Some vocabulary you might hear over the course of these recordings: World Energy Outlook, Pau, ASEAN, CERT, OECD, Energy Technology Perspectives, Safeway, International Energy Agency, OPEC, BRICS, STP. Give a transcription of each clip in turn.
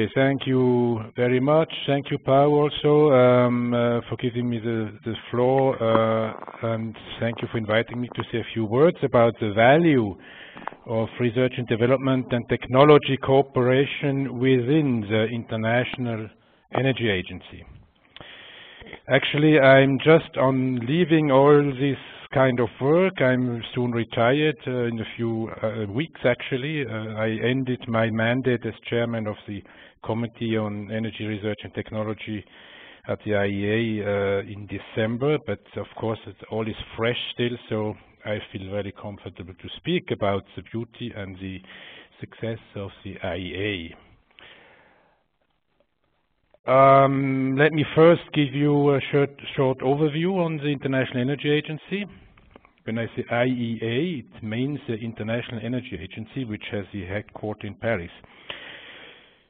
Okay, thank you very much. Thank you, Pau, also for giving me the floor, and thank you for inviting me to say a few words about the value of research and development and technology cooperation within the International Energy Agency. Actually, I'm just on leaving all this kind of work. I'm soon retired in a few weeks, actually. I ended my mandate as chairman of the Committee on Energy Research and Technology at the IEA in December, but of course it all is fresh still, so I feel very comfortable to speak about the beauty and the success of the IEA. Let me first give you a short overview on the International Energy Agency. When I say IEA, it means the International Energy Agency, which has the headquarters in Paris.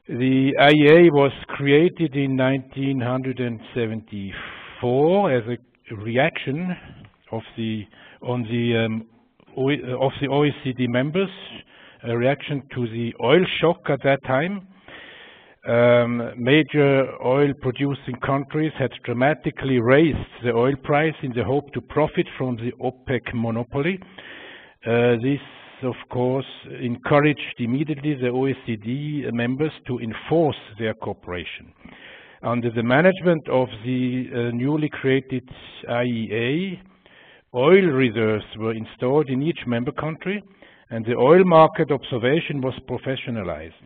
The IEA was created in 1974 as a reaction of the OECD members, a reaction to the oil shock at that time. Major oil-producing countries had dramatically raised the oil price in the hope to profit from the OPEC monopoly. This, of course, encouraged immediately the OECD members to enforce their cooperation. Under the management of the newly created IEA, oil reserves were installed in each member country, and the oil market observation was professionalized.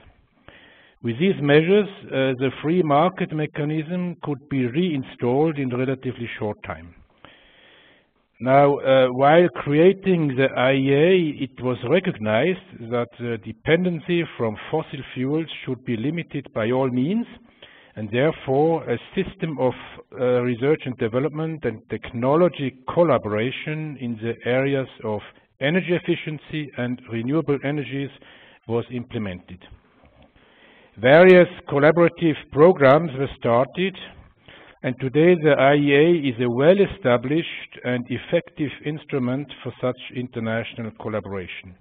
With these measures, the free market mechanism could be reinstalled in a relatively short time. Now, while creating the IEA, it was recognized that the dependency from fossil fuels should be limited by all means, and therefore a system of research and development and technology collaboration in the areas of energy efficiency and renewable energies was implemented. Various collaborative programs were started, and today the IEA is a well-established and effective instrument for such international collaboration.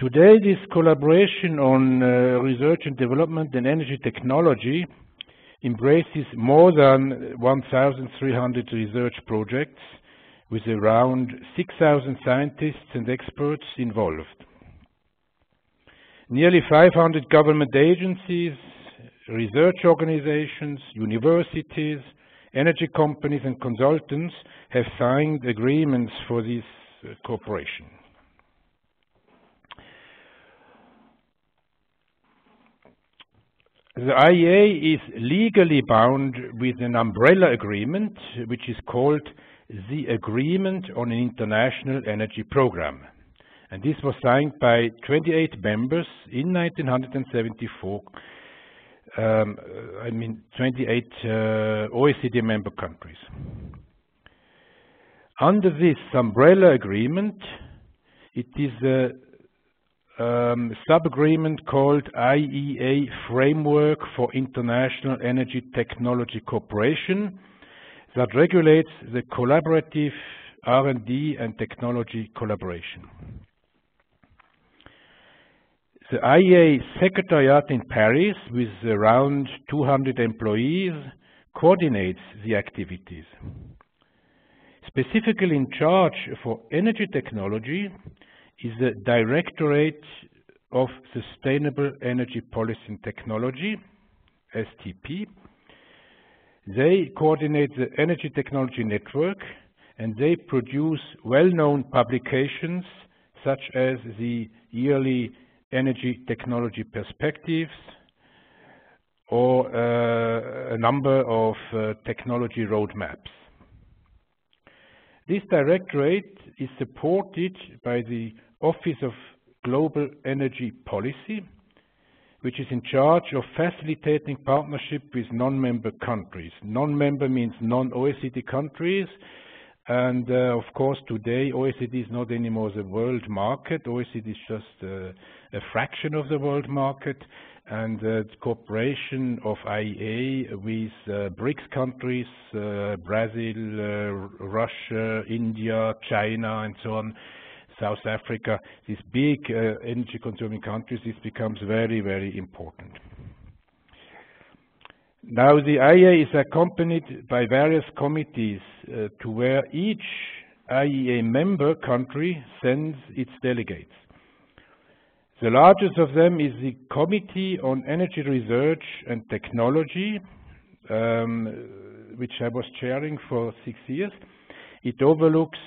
Today, this collaboration on research and development and energy technology embraces more than 1,300 research projects with around 6,000 scientists and experts involved. Nearly 500 government agencies, research organizations, universities, energy companies and consultants have signed agreements for this cooperation. The IEA is legally bound with an umbrella agreement, which is called the Agreement on an International Energy Programme. And this was signed by 28 members in 1974, I mean 28 OECD member countries. Under this umbrella agreement, it is a sub-agreement called IEA Framework for International Energy Technology Cooperation that regulates the collaborative R&D and technology collaboration. The IEA Secretariat in Paris, with around 200 employees, coordinates the activities. Specifically in charge for energy technology is the Directorate of Sustainable Energy Policy and Technology, STP. They coordinate the Energy Technology Network, and they produce well-known publications such as the yearly Energy Technology Perspectives or a number of technology roadmaps. This directorate is supported by the Office of Global Energy Policy, which is in charge of facilitating partnership with non-member countries. Non-member means non-OECD countries, and of course today OECD is not anymore the world market. OECD is just a fraction of the world market, and the cooperation of IEA with BRICS countries, Brazil, Russia, India, China and so on, South Africa, these big energy-consuming countries, this becomes very, very important. Now, the IEA is accompanied by various committees to where each IEA member country sends its delegates. The largest of them is the Committee on Energy Research and Technology, which I was chairing for 6 years. It overlooks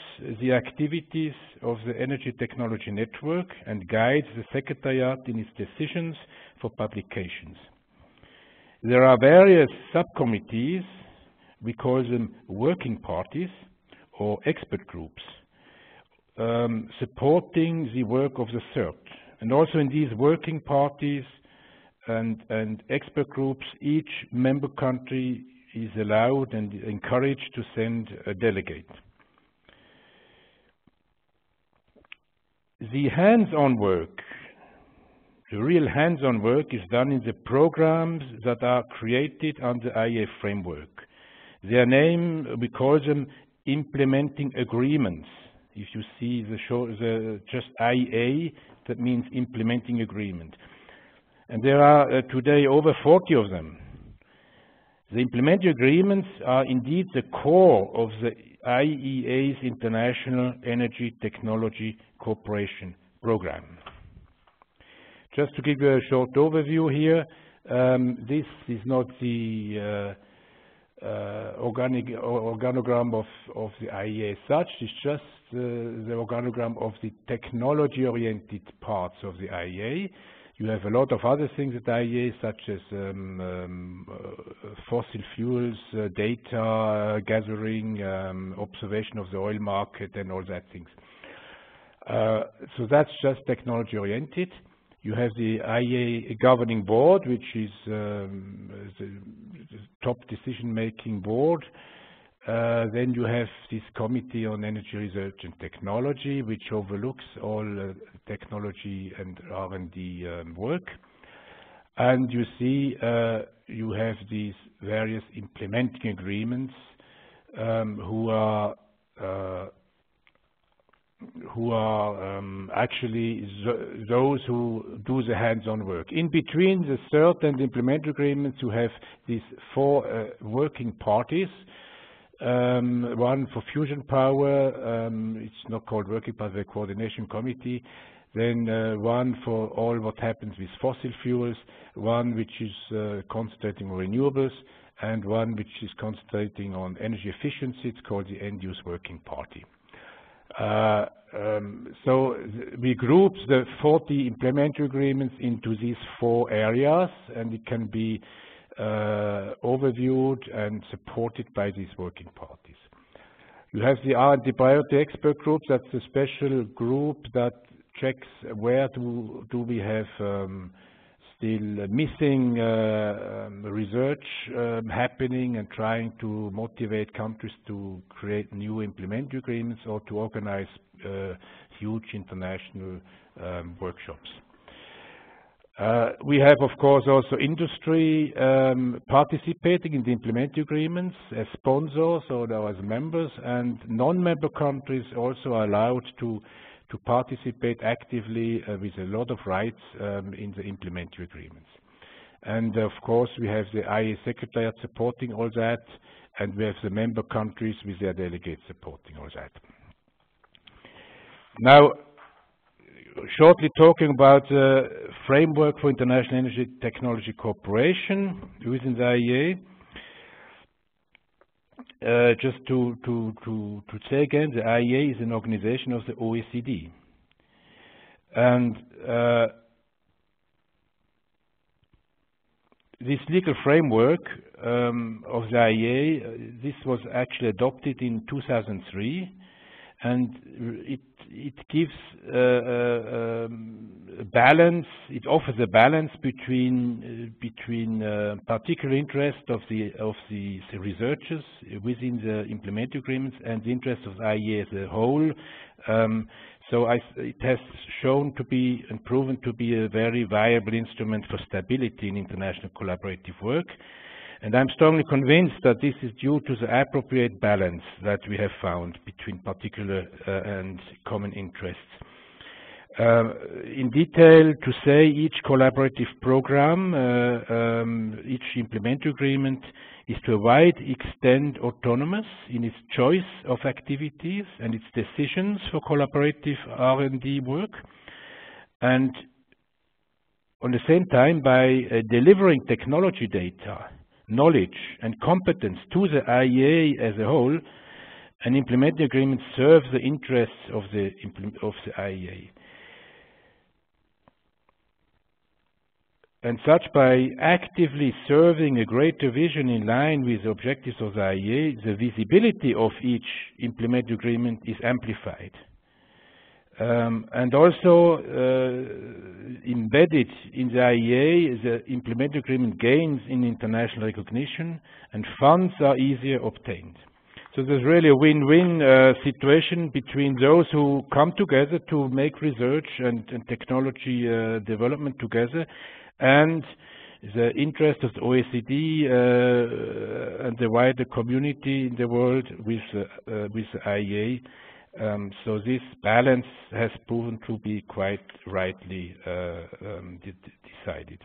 the activities of the Energy Technology Network and guides the Secretariat in its decisions for publications. There are various subcommittees, we call them working parties or expert groups, supporting the work of the CERT. And also in these working parties and expert groups, each member country is allowed and encouraged to send a delegate. The hands-on work, the real hands-on work, is done in the programs that are created under IEA framework. Their name, we call them implementing agreements. If you see just IEA, that means implementing agreement. And there are today over 40 of them. The implementing agreements are indeed the core of the IEA's International Energy Technology Cooperation Program. Just to give you a short overview here, this is not the organogram of the IEA as such, it's just the organogram of the technology-oriented parts of the IEA. You have a lot of other things at IEA, such as fossil fuels, data gathering, observation of the oil market, and all that things. So that's just technology-oriented. You have the IEA governing board, which is the top decision-making board. Then you have this Committee on Energy Research and Technology, which overlooks all technology and R&D work. And you see you have these various implementing agreements who are actually those who do the hands-on work. In between the CERT and the implementing agreements, you have these four working parties. One for fusion power, it's not called working party, the coordination committee. Then one for all what happens with fossil fuels, one which is concentrating on renewables, and one which is concentrating on energy efficiency. It's called the end-use working party. So we group the 40 implementary agreements into these four areas, and it can be overviewed and supported by these working parties. You have the R&D priority expert group. That's a special group that checks where do we have still missing research happening, and trying to motivate countries to create new implementing agreements or to organize huge international workshops. We have, of course, also industry participating in the implementing agreements as sponsors or as members, and non-member countries also are allowed to participate actively with a lot of rights in the implementing agreements. And, of course, we have the IEA Secretariat supporting all that, and we have the member countries with their delegates supporting all that. Now, shortly talking about the framework for international energy technology cooperation within the IEA. Just to say again, the IEA is an organization of the OECD. And this legal framework of the IEA, this was actually adopted in 2003. And it gives a balance. It offers a balance between particular interest of the researchers within the implementing agreements and the interest of the IEA as a whole. So it has shown to be and proven to be a very viable instrument for stability in international collaborative work. And I'm strongly convinced that this is due to the appropriate balance that we have found between particular and common interests. In detail, to say each collaborative program, each implement agreement is to a wide extent autonomous in its choice of activities and its decisions for collaborative R&D work. And on the same time, by delivering technology data, knowledge and competence to the IEA as a whole, an implementing agreement serves the interests of the IEA. And such, by actively serving a greater vision in line with the objectives of the IEA, the visibility of each implementing agreement is amplified. And also embedded in the IEA, the implementing agreement gains in international recognition, and funds are easier obtained. So there's really a win-win situation between those who come together to make research and technology development together, and the interest of the OECD and the wider community in the world with the IEA. So this balance has proven to be quite rightly decided.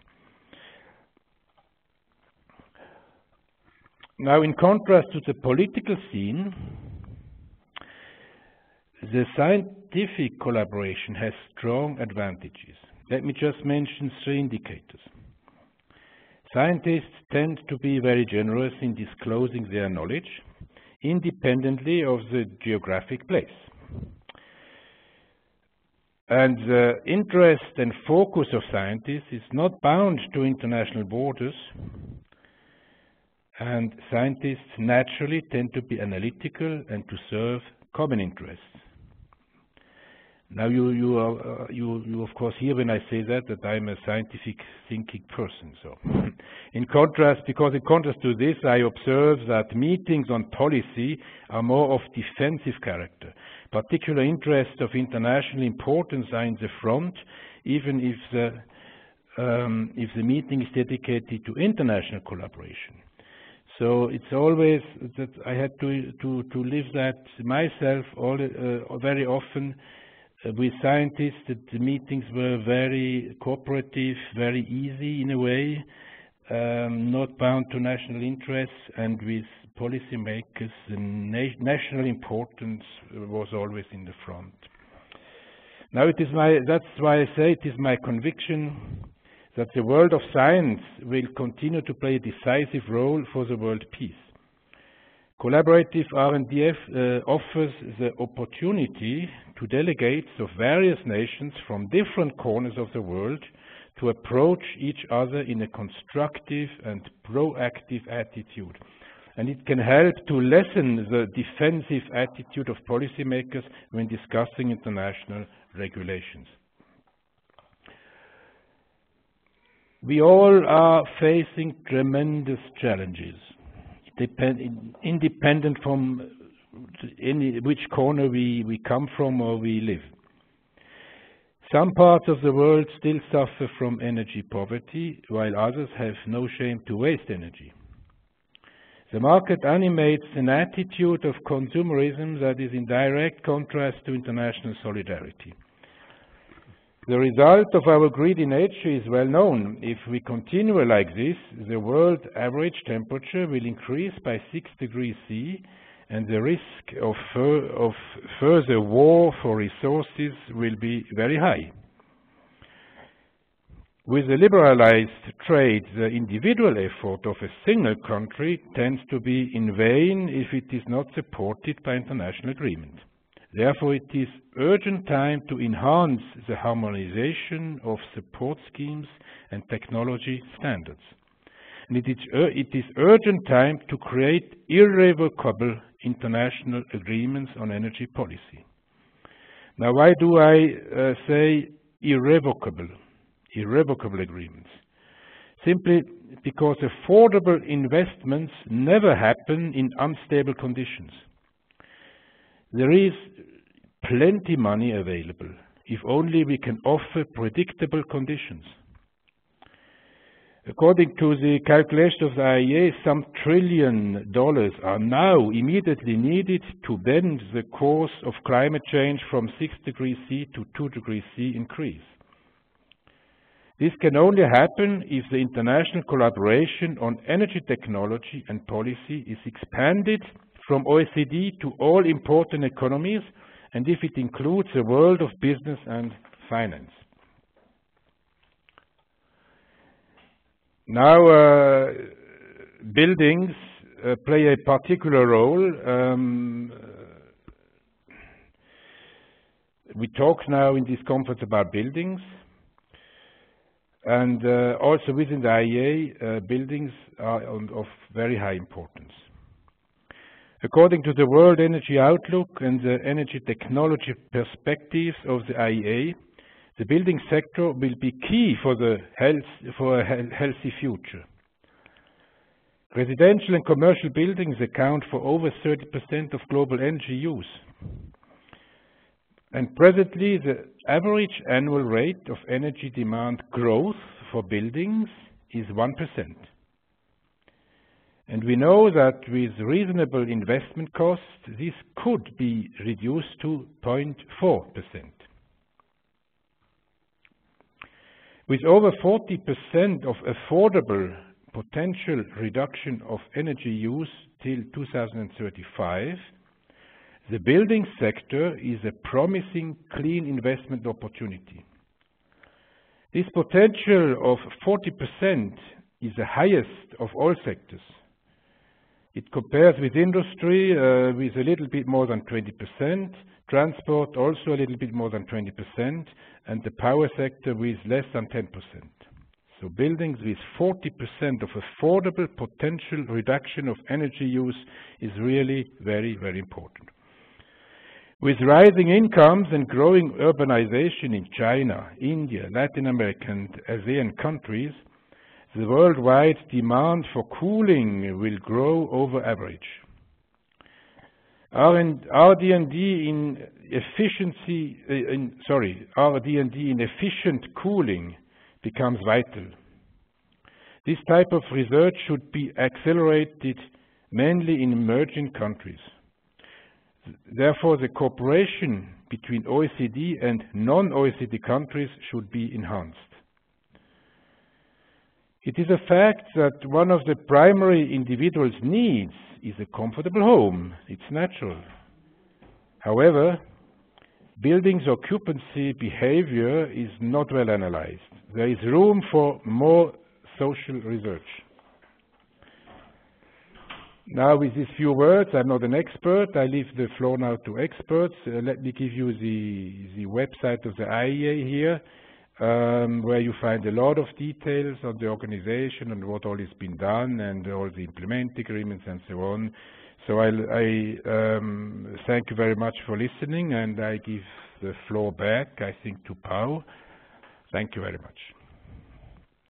Now, in contrast to the political scene, the scientific collaboration has strong advantages. Let me just mention three indicators. Scientists tend to be very generous in disclosing their knowledge, independently of the geographic place. And the interest and focus of scientists is not bound to international borders, and scientists naturally tend to be analytical and to serve common interests. Now, you of course hear when I say that I'm a scientific thinking person. So, in contrast to this, I observe that meetings on policy are more of defensive character. Particular interests of international importance are in the front, even if the meeting is dedicated to international collaboration. So it's always that I had to live that myself very often. With scientists, the meetings were very cooperative, very easy in a way, not bound to national interests, and with policymakers, national importance was always in the front. Now, that's why I say it is my conviction that the world of science will continue to play a decisive role for the world peace. Collaborative R&D offers the opportunity to delegates of various nations from different corners of the world to approach each other in a constructive and proactive attitude. And it can help to lessen the defensive attitude of policymakers when discussing international regulations. We all are facing tremendous challenges, independent from which corner we come from or we live. Some parts of the world still suffer from energy poverty, while others have no shame to waste energy. The market animates an attitude of consumerism that is in direct contrast to international solidarity. The result of our greedy nature is well known. If we continue like this, the world average temperature will increase by 6°C, and the risk of further war for resources will be very high. With the liberalized trade, the individual effort of a single country tends to be in vain if it is not supported by international agreement. Therefore, it is urgent time to enhance the harmonization of support schemes and technology standards. And it is urgent time to create irrevocable international agreements on energy policy. Now, why do I say irrevocable agreements? Simply because affordable investments never happen in unstable conditions. There is plenty of money available, if only we can offer predictable conditions. According to the calculation of the IEA, some $1 trillion are now immediately needed to bend the course of climate change from 6 degrees C to 2 degrees C increase. This can only happen if the international collaboration on energy technology and policy is expanded from OECD to all important economies, and if it includes the world of business and finance. Now, buildings play a particular role. We talk now in this conference about buildings, and also within the IEA, buildings are of very high importance. According to the World Energy Outlook and the Energy Technology Perspectives of the IEA, the building sector will be key for a healthy future. Residential and commercial buildings account for over 30% of global energy use. And presently, the average annual rate of energy demand growth for buildings is 1%. And we know that with reasonable investment costs, this could be reduced to 0.4%. With over 40% of affordable potential reduction of energy use till 2035, the building sector is a promising clean investment opportunity. This potential of 40% is the highest of all sectors. It compares with industry with a little bit more than 20%, transport also a little bit more than 20%, and the power sector with less than 10%. So buildings with 40% of affordable potential reduction of energy use is really very, very important. With rising incomes and growing urbanization in China, India, Latin America, and ASEAN countries, the worldwide demand for cooling will grow over average. R&D in efficient cooling becomes vital. This type of research should be accelerated mainly in emerging countries. Therefore, the cooperation between OECD and non-OECD countries should be enhanced. It is a fact that one of the primary individual's needs is a comfortable home. It's natural. However, buildings' occupancy behavior is not well analyzed. There is room for more social research. Now, with these few words, I'm not an expert. I leave the floor now to experts. Let me give you the website of the IEA here. Where you find a lot of details on the organization and what all has been done and all the implement agreements and so on. So I thank you very much for listening, and I give the floor back, I think, to Pau. Thank you very much.